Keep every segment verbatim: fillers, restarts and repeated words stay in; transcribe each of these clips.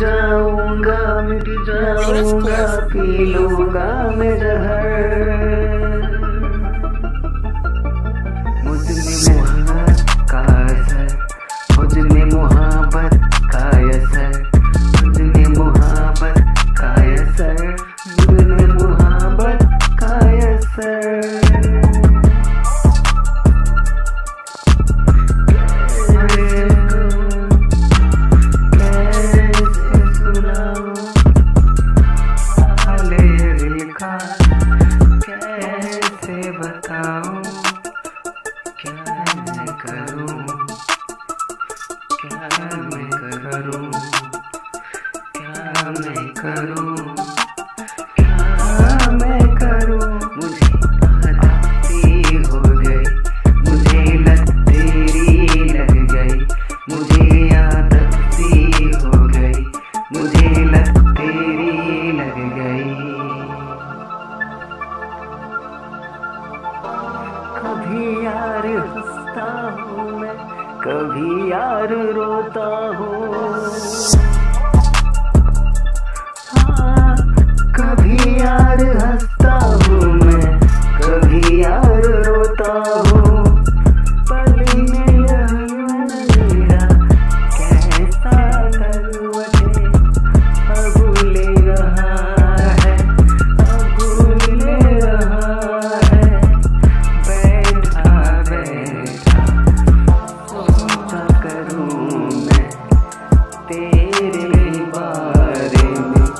जाऊंगा मिट जाऊंगा पी लूंगा मैं जहर। मुझमें मोहब्बत का असर, मुझमें मोहब्बत का असर, मुझमें मोहब्बत का असर, मुझमें मोहब्बत का असर। कभी यार हंसता हूँ मैं, कभी यार रोता हूँ, हाँ कभी यार हंसता हूँ मैं, कभी यार रोता हूँ। पल में मेरा कैसा करवट अब ले रहा है, अब ले रहा है। बैठा बैठा सोचा करूँ मैं तेरे बारे में,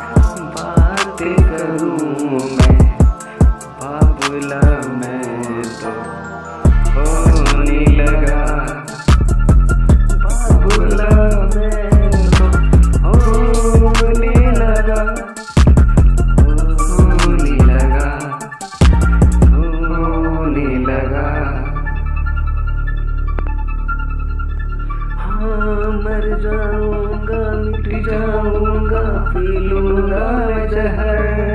बात करूँ मैं बाबुला। मैं तो होने लगा बाबुला, मैं तो होने लगा, होने लगा, होने लगा। हाँ मर जाऊंगा मिट जाऊंगा पी लूंगा जहर।